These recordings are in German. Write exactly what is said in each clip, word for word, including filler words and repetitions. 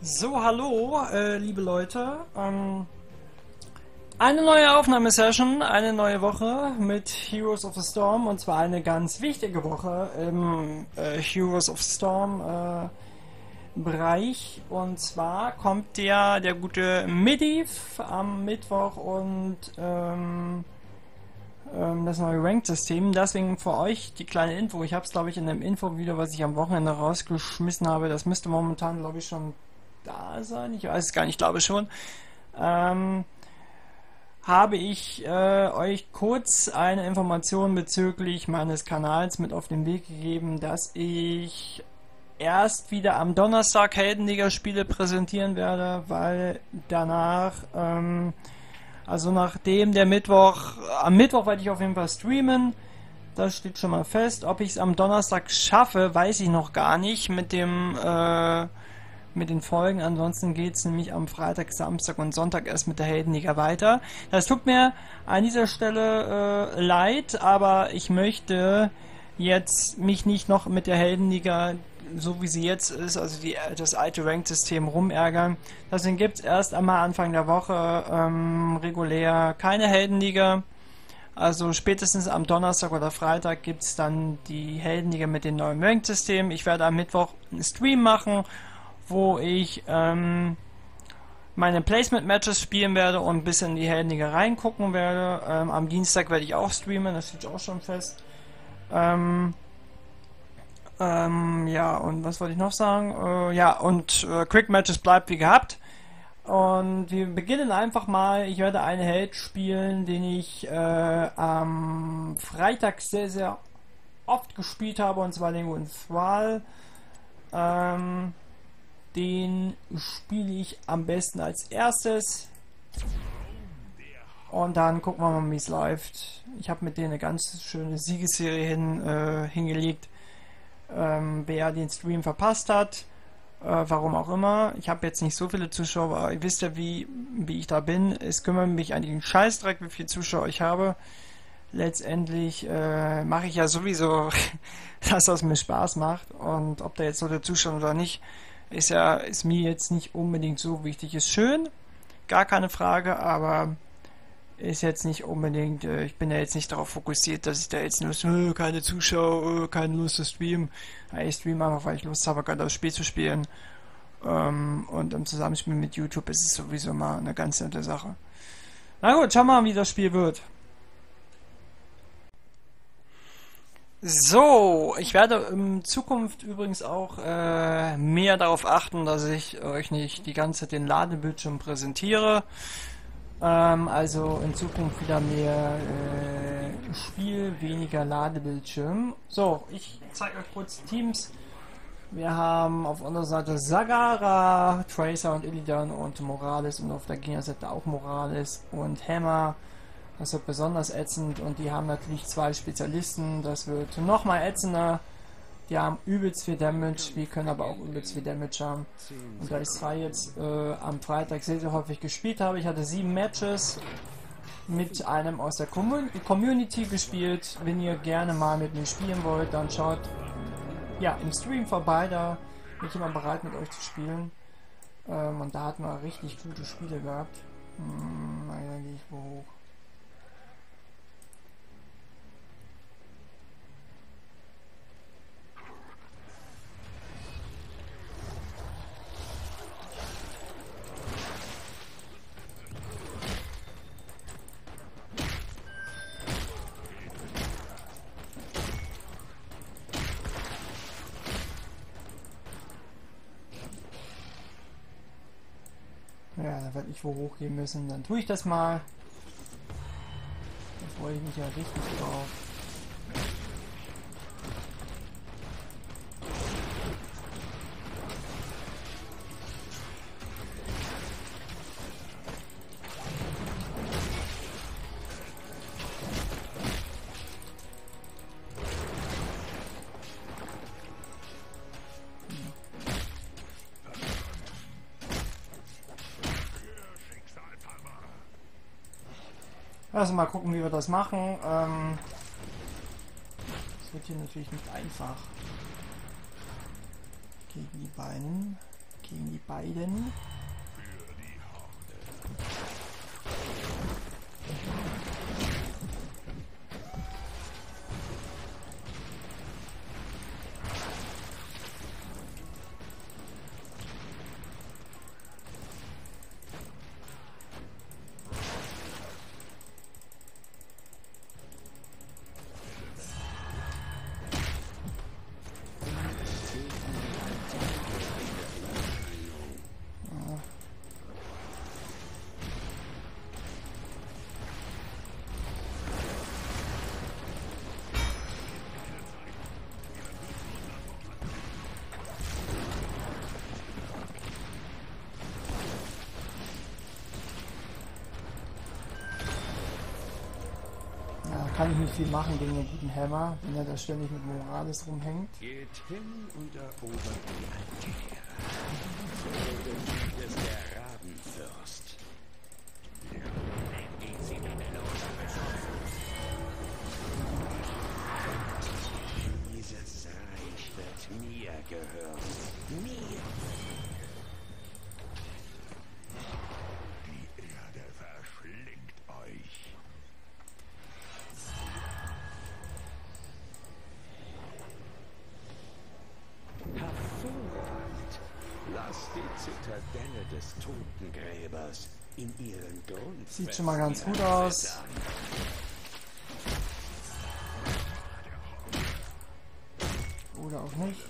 So, hallo, äh, liebe Leute. Ähm, eine neue Aufnahmesession, eine neue Woche mit Heroes of the Storm, und zwar eine ganz wichtige Woche im äh, Heroes of the Storm äh, Bereich. Und zwar kommt der, der gute Medivh am Mittwoch und ähm, ähm, das neue Ranked-System. Deswegen für euch die kleine Info. Ich habe es, glaube ich, in dem Infovideo, was ich am Wochenende rausgeschmissen habe. Das müsste momentan, glaube ich, schon da sein, ich weiß es gar nicht, ich glaube schon, ähm, habe ich äh, euch kurz eine Information bezüglich meines Kanals mit auf den Weg gegeben, dass ich erst wieder am Donnerstag Heldenliga Spiele präsentieren werde, weil danach, ähm, also nachdem der Mittwoch, am Mittwoch werde ich auf jeden Fall streamen, das steht schon mal fest. Ob ich es am Donnerstag schaffe, weiß ich noch gar nicht mit dem, äh, mit den Folgen. Ansonsten geht es nämlich am Freitag, Samstag und Sonntag erst mit der Heldenliga weiter. Das tut mir an dieser Stelle äh, leid, aber ich möchte jetzt mich nicht noch mit der Heldenliga, so wie sie jetzt ist, also die, das alte Ranked-System, rumärgern. Deswegen gibt es erst einmal Anfang der Woche ähm, regulär keine Heldenliga. Also spätestens am Donnerstag oder Freitag gibt es dann die Heldenliga mit dem neuen Ranked-System. Ich werde am Mittwoch einen Stream machen, wo ich ähm, meine Placement-Matches spielen werde und ein bisschen in die Heldenliga reingucken werde. Ähm, am Dienstag werde ich auch streamen, das steht auch schon fest. Ähm, ähm, ja, und was wollte ich noch sagen? Äh, ja, und äh, Quick-Matches bleibt wie gehabt. Und wir beginnen einfach mal. Ich werde einen Held spielen, den ich äh, am Freitag sehr, sehr oft gespielt habe, und zwar den guten Thrall. Ähm... Den spiele ich am besten als erstes. Und dann gucken wir mal, wie es läuft. Ich habe mit denen eine ganz schöne Siegesserie hin, äh, hingelegt. Ähm, wer den Stream verpasst hat, äh, warum auch immer. Ich habe jetzt nicht so viele Zuschauer, aber ihr wisst ja, wie, wie ich da bin. Es kümmert mich an den Scheißdreck, wie viele Zuschauer ich habe. Letztendlich äh, mache ich ja sowieso, dass das mir Spaß macht. Und ob da jetzt Leute zuschauen oder nicht, ist ja, ist mir jetzt nicht unbedingt so wichtig. Ist schön, gar keine Frage, aber ist jetzt nicht unbedingt, äh, ich bin ja jetzt nicht darauf fokussiert, dass ich da jetzt nur äh, keine Zuschauer, äh, keine Lust zu streamen. Ja, ich streame einfach, weil ich Lust habe, gerade das Spiel zu spielen. Ähm, und im Zusammenspiel mit YouTube ist es sowieso mal eine ganz nette Sache. Na gut, schauen wir mal, wie das Spiel wird. So, ich werde in Zukunft übrigens auch äh, mehr darauf achten, dass ich euch nicht die ganze Zeit den Ladebildschirm präsentiere. Ähm, also in Zukunft wieder mehr äh, Spiel, weniger Ladebildschirm. So, ich zeige euch kurz Teams. Wir haben auf unserer Seite Zagara, Tracer und Illidan und Morales, und auf der Gegnerseite auch Morales und Hammer. Das wird besonders ätzend, und die haben natürlich zwei Spezialisten, das wird nochmal ätzender. Die haben übelst viel Damage, wir können aber auch übelst viel Damage haben. Und da ich zwar jetzt äh, am Freitag sehr, sehr häufig gespielt habe, ich hatte sieben Matches mit einem aus der Com- Community gespielt. Wenn ihr gerne mal mit mir spielen wollt, dann schaut ja im Stream vorbei, da bin ich immer bereit, mit euch zu spielen. Ähm, und da hatten wir richtig gute Spiele gehabt. Hm, naja, gehe ich wo hoch. Ja, da werde ich wohl hochgehen müssen. Dann tue ich das mal. Da freue ich mich ja richtig drauf. Lass mal gucken, wie wir das machen. Ähm, das wird hier natürlich nicht einfach. Gegen die beiden. gegen die beiden. Kann ich nicht viel machen gegen den guten Hammer, wenn er da ständig mit Morales rumhängt. Geht hin und erobert die Altäre. So ist der Rabenfürst. Dieses Reich wird mir gehören. Mir! Die Erde verschlingt euch. Lass die Zitadelle des Totengräbers in ihren Grund. Sieht schon mal ganz gut aus. Oder auch nicht.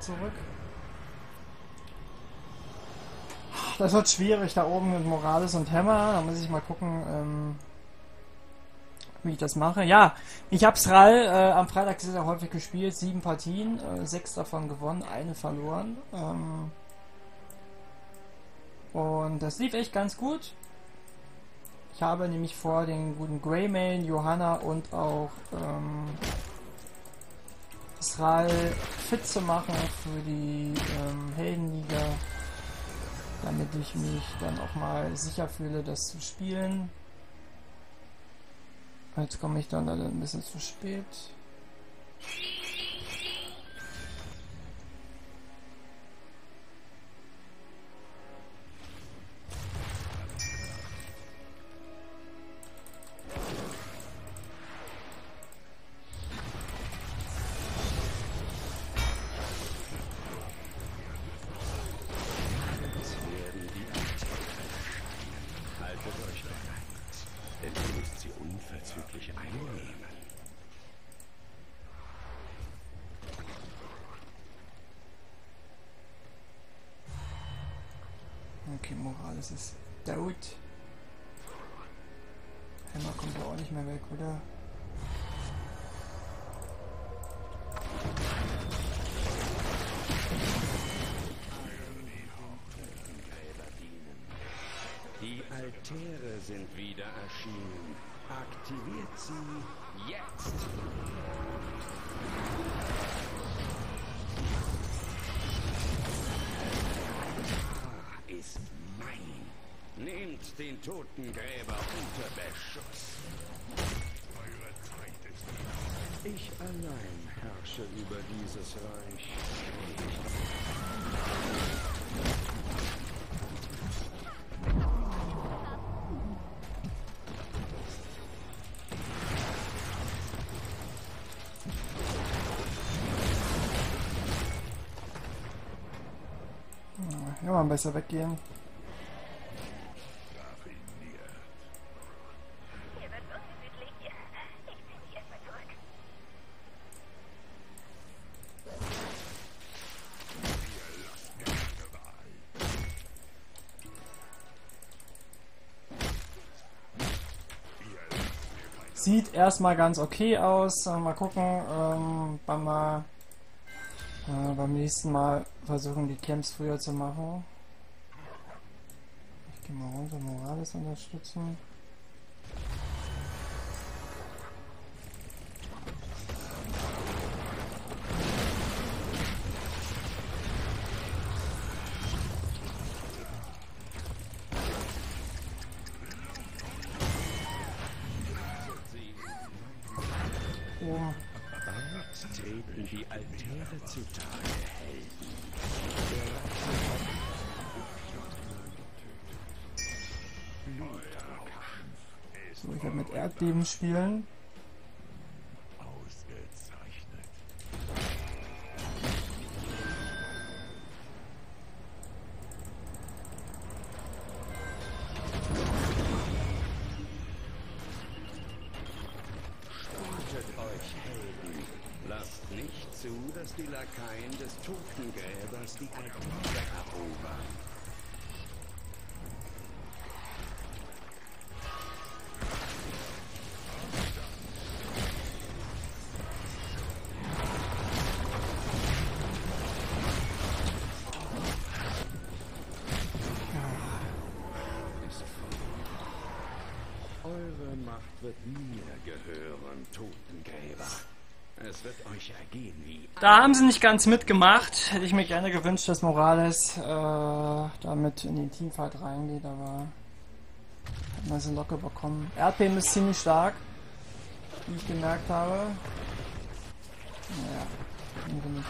Zurück. Das wird schwierig da oben mit Morales und Hammer. Da muss ich mal gucken, ähm, wie ich das mache. Ja, ich habe Thrall äh, am Freitag sehr, sehr häufig gespielt. Sieben Partien, äh, sechs davon gewonnen, eine verloren. Ähm, und das lief echt ganz gut. Ich habe nämlich vor, den guten Greymane, Johanna und auch ähm, Thrall fit zu machen für die ähm, Heldenliga, damit ich mich dann auch mal sicher fühle, das zu spielen. Jetzt komme ich dann leider ein bisschen zu spät. Okay, Morales ist dood. Hammer kommt ja auch nicht mehr weg, oder? Die Altäre sind wieder erschienen. Aktiviert sie jetzt! Ist mein. Nehmt den Totengräber unter Beschuss. Eure Zeit ist nicht. Ich allein herrsche über dieses Reich. Kann man besser weggehen. Sieht erstmal ganz okay aus. Mal gucken, ähm, beim mal Äh, beim nächsten Mal versuchen, die Camps früher zu machen. Ich gehe mal runter, Morales unterstützen. Altäre zutage hellen. So, ich werde mit Erdbeben spielen. Die Lakaien des Totengräbers die Altäre erobern. Eure Macht wird mir gehören, Totengräber. Es wird euch ergehen wie... Da haben sie nicht ganz mitgemacht. Hätte ich mir gerne gewünscht, dass Morales äh, damit in den Teamfight reingeht, aber hat man sie locker bekommen. Erdbeben ist ziemlich stark, wie ich gemerkt habe. Naja, irgendwie nicht.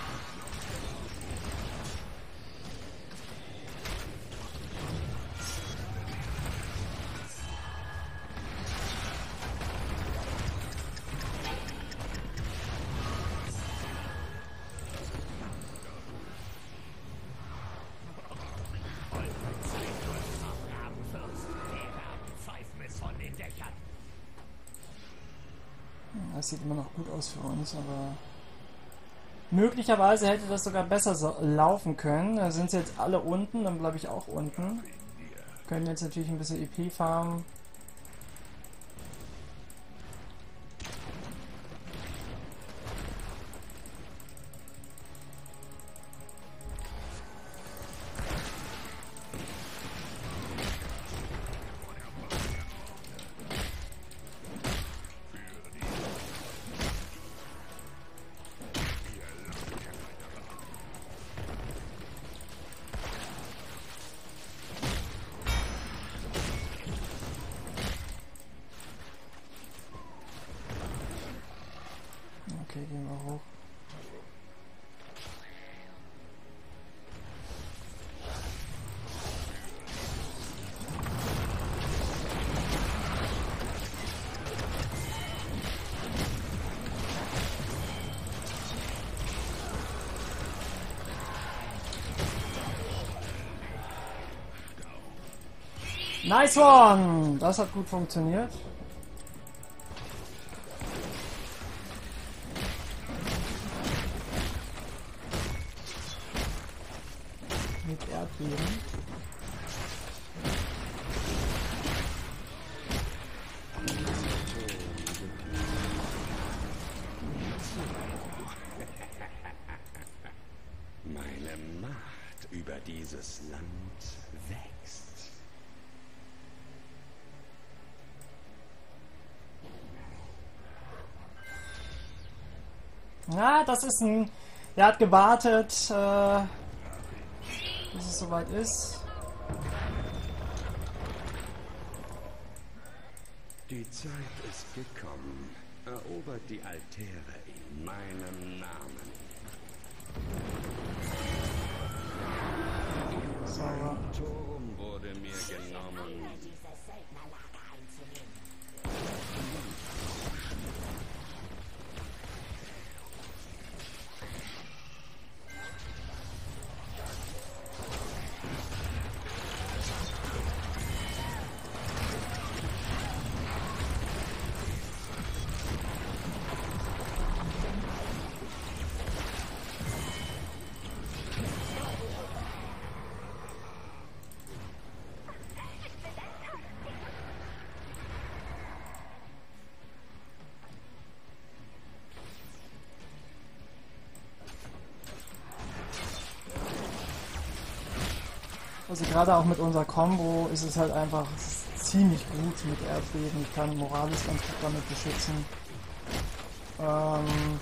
Das sieht immer noch gut aus für uns, aber möglicherweise hätte das sogar besser so laufen können. Da sind sie jetzt alle unten, dann bleibe ich auch unten. Können jetzt natürlich ein bisschen E P farmen. Okay, gehen wir hoch. Nice one! Das hat gut funktioniert. Dieses Land wächst. Na, ja, das ist ein... Der hat gewartet, äh, bis es soweit ist. Die Zeit ist gekommen. Erobert die Altäre in meinem Namen. Mein Turm wurde mir genommen. Also gerade auch mit unserer Combo ist es halt einfach es ist ziemlich gut mit Erdbeben. Ich kann Morales ganz gut damit beschützen. Ähm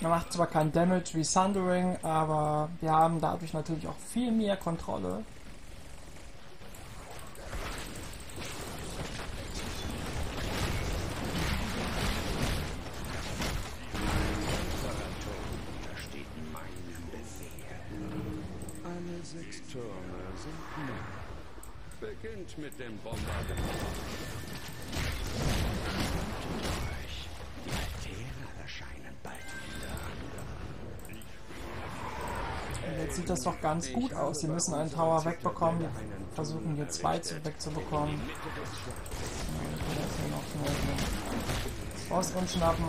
er macht zwar kein Damage wie Sundering, aber wir haben dadurch natürlich auch viel mehr Kontrolle. sechs Türme sind nun. Beginnt mit dem Bombardement. Jetzt sieht das doch ganz gut aus. Sie müssen einen Tower wegbekommen. Wir versuchen hier zwei wegzubekommen. Aus und schnappen.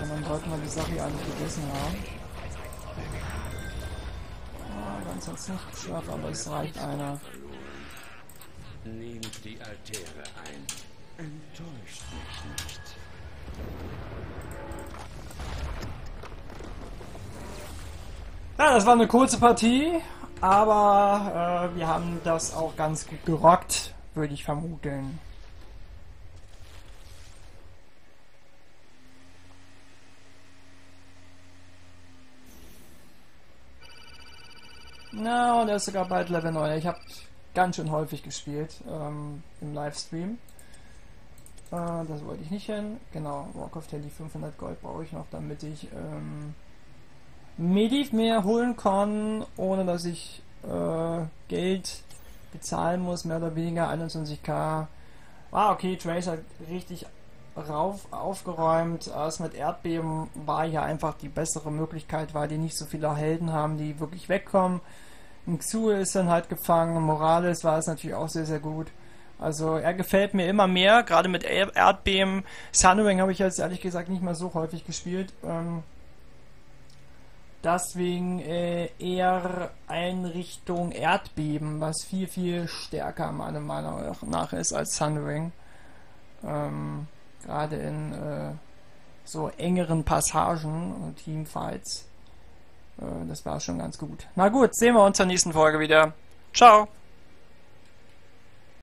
Und dann sollten wir die Sache hier alle gegessen haben. Ja, ganz jetzt nicht geschafft, aber es reicht einer. Nehmt die Altäre ein. Enttäuscht mich nicht. Ja, das war eine kurze Partie, aber äh, wir haben das auch ganz gut gerockt, würde ich vermuten. Na, und er ist sogar bald Level neun. Ich habe ganz schön häufig gespielt ähm, im Livestream. Äh, das wollte ich nicht hin. Genau, Walk of Telly fünfhundert Gold brauche ich noch, damit ich... Ähm, Medivh mehr holen kann, ohne dass ich äh, Geld bezahlen muss, mehr oder weniger einundzwanzig K. Ah, okay, Tracer hat richtig rauf aufgeräumt. Das mit Erdbeben war ja einfach die bessere Möglichkeit, weil die nicht so viele Helden haben, die wirklich wegkommen. Xue ist dann halt gefangen, Morales war es natürlich auch sehr, sehr gut. Also er gefällt mir immer mehr, gerade mit Erdbeben. Sundering habe ich jetzt ehrlich gesagt nicht mehr so häufig gespielt. Ähm, Deswegen äh, eher in Richtung Erdbeben, was viel, viel stärker meiner Meinung nach ist als Sundering. Ähm, Gerade in äh, so engeren Passagen und Teamfights. Äh, das war schon ganz gut. Na gut, sehen wir uns zur nächsten Folge wieder. Ciao!